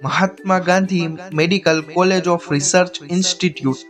Mahatma Gandhi Medical College of Research Institute.